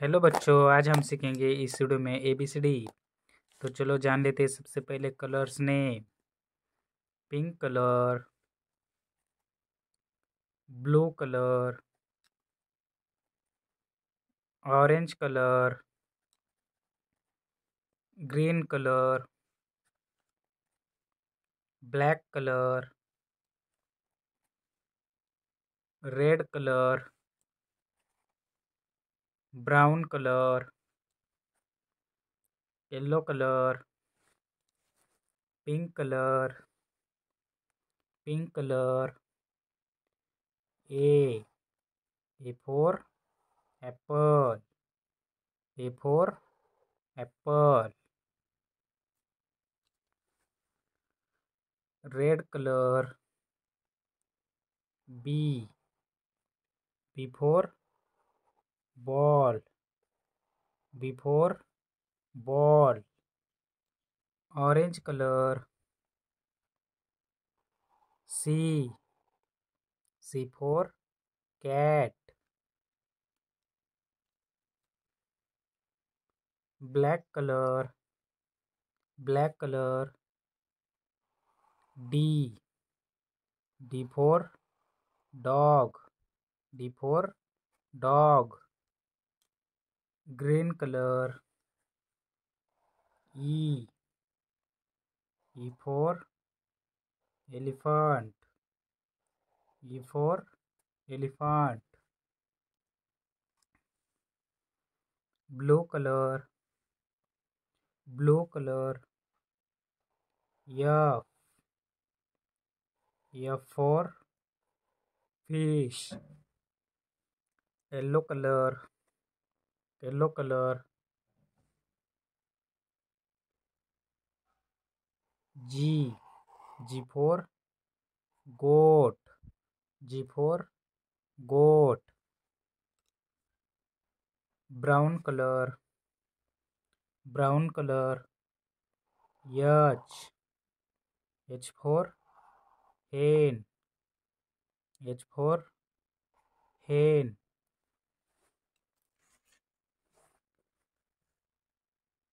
Hello बच्चों, आज हम सीखेंगे इस वीडियो में ABCD। तो चलो जान लेते हैं सबसे पहले कलर्स ने। Pink colour, blue colour, orange colour, green colour, black colour, red colour, brown color, yellow color, pink color, pink color. A for apple, A for apple. Red color, B for ball, before ball. Orange color. C, C for cat. Black color, black color. D, D for dog, D for dog. green color. E for elephant. E for elephant. Blue color. Blue color. F for fish. Yellow color. yellow color, G for goat, G for goat. Brown color, brown color, H, H for hen, H for hen.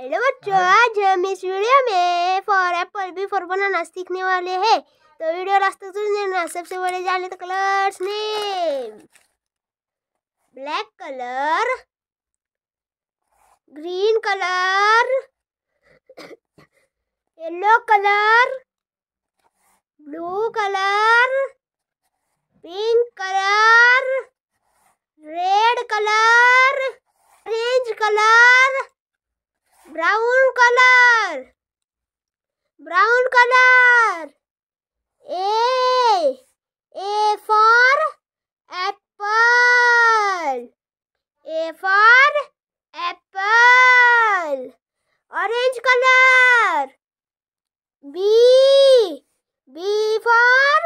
Hello बच्चों, आज हम इस video में for apple B for banana सीखने वाले हैं। तो video last तक सुन लेना। सबसे पहले जान लेते colours name. Black colour, green colour, yellow colour, blue colour, pink colour, red colour, orange colour, Brown color, A for apple, A for apple, orange color, B for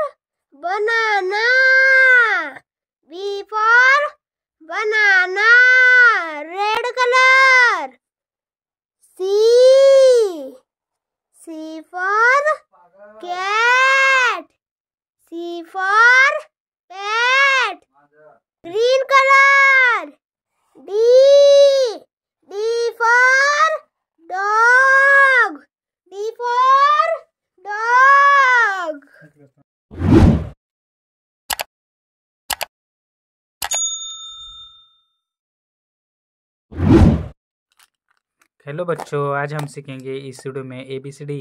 banana, B for banana, red color, C for cat, C for cat. Green color, D for dog, D for dog. Hello बच्चों, आज हम सीखेंगे इस video में ABCD।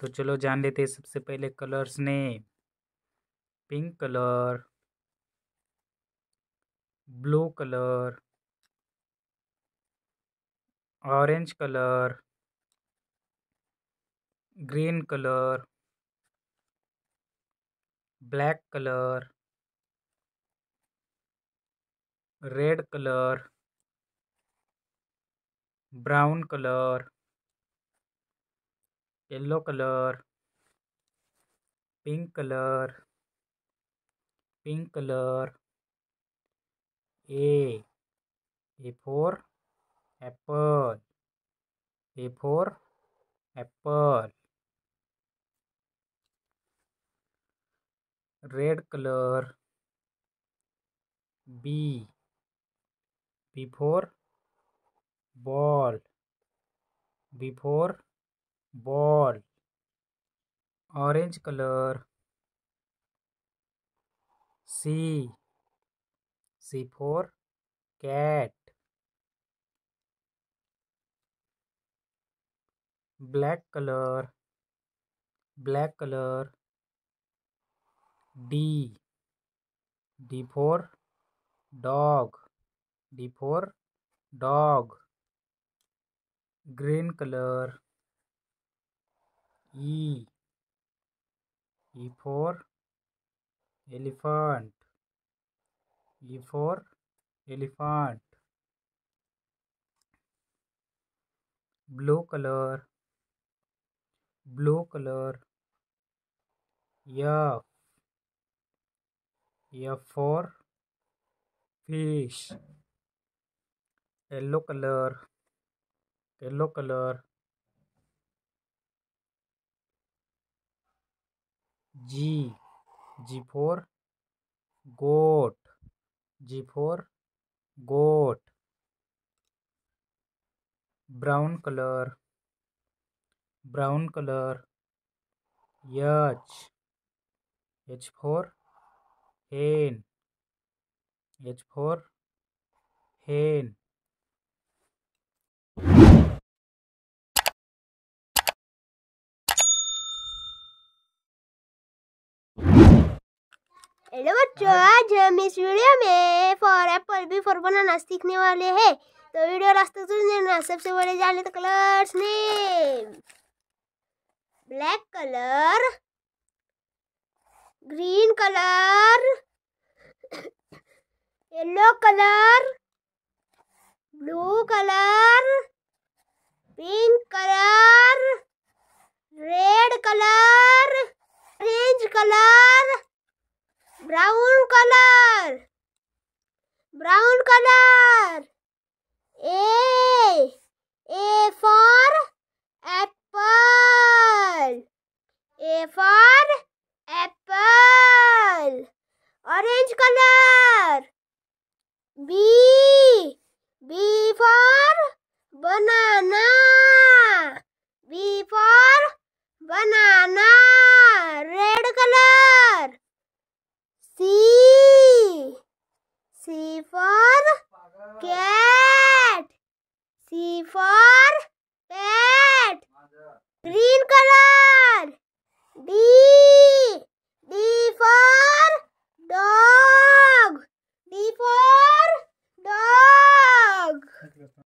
तो चलो जान लेते हैं सबसे पहले कलर्स ने। Pink colour, blue colour, orange colour, green colour, black colour, red colour, brown color, yellow color, pink color, pink color. A for apple, A for apple. Red color, B for ball, B for ball. Orange color, C for cat. Black color, D for dog, D for dog. Green color, E for elephant, E for elephant. Blue color, F for fish. Yellow color, G for goat, G for goat. Brown color, H for hen, H for hen. Hello बच्चों, आज हम इस video में for apple B for banana सीखने वाले हैं। तो video last तक सुनना। सबसे बड़े जान लेते colours name. Black colour, green colour, yellow colour, blue colour, pink colour, red colour, orange colour, brown color. A for apple, A for apple. Orange color, B for banana, B for banana. Red color, C for cat, C for cat. Green color, D for dog, D for dog.